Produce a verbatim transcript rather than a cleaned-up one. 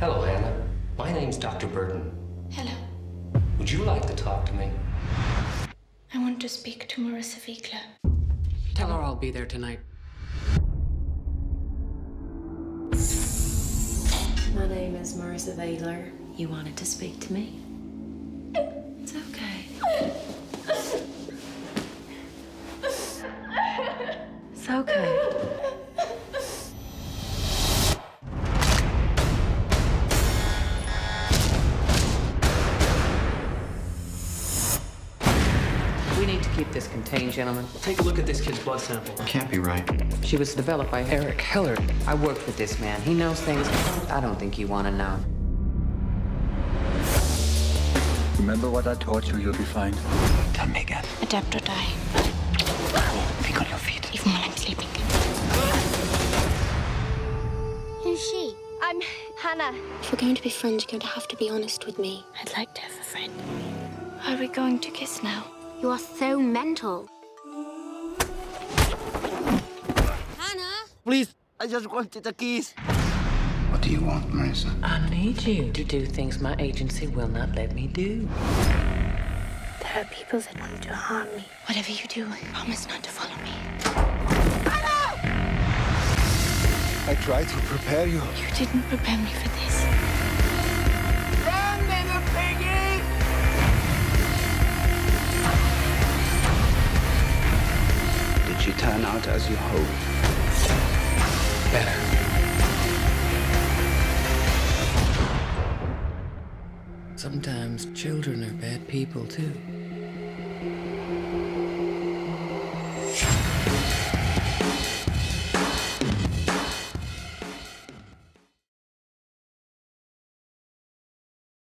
Hello, Hanna. My name's Doctor Burton. Hello. Would you like to talk to me? I want to speak to Marissa Vigler. Tell her I'll be there tonight. My name is Marissa Vigler. You wanted to speak to me? It's okay. It's okay. We need to keep this contained, gentlemen. Take a look at this kid's blood sample. Can't be right. She was developed by Eric Heller. I worked with this man. He knows things I don't think you want to know. Remember what I told you you'll be fine? Tell me again. Adapt or die. Think on your feet. Even when I'm sleeping. Who's she? I'm Hanna. If we're going to be friends, you're going to have to be honest with me. I'd like to have a friend. Are we going to kiss now? You are so mental. Hanna! Please, I just wanted a kiss. What do you want, Marissa? I need you to do things my agency will not let me do. There are people that want to harm me. Whatever you do, promise not to follow me. Hanna! I tried to prepare you. You didn't prepare me for this. Run, little piggy! Did she turn out as you hoped? Better. Sometimes children are bad people, too.